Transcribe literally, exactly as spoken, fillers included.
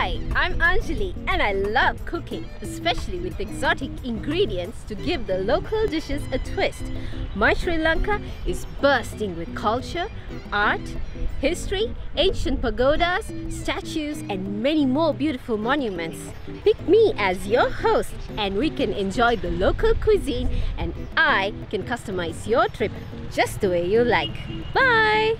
Hi, I'm Anjali and I love cooking, especially with exotic ingredients to give the local dishes a twist. My Sri Lanka is bursting with culture, art, history, ancient pagodas, statues and many more beautiful monuments. Pick me as your host and we can enjoy the local cuisine and I can customize your trip just the way you like. Bye!